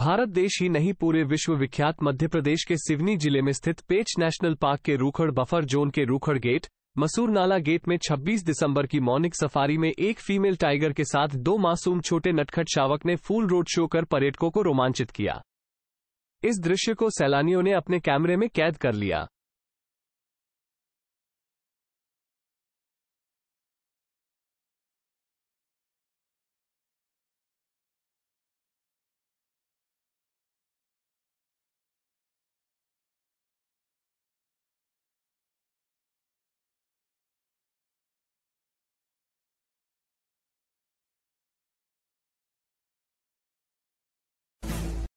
भारत देश ही नहीं पूरे विश्व विख्यात मध्य प्रदेश के सिवनी जिले में स्थित पेच नेशनल पार्क के रूखड़ बफर जोन के रूखड़ गेट, मसूर नाला गेट में 26 दिसंबर की मॉर्निंग सफारी में एक फीमेल टाइगर के साथ दो मासूम छोटे नटखट शावक ने फूल रोड शो कर पर्यटकों को रोमांचित किया। इस दृश्य को सैलानियों ने अपने कैमरे में कैद कर लिया।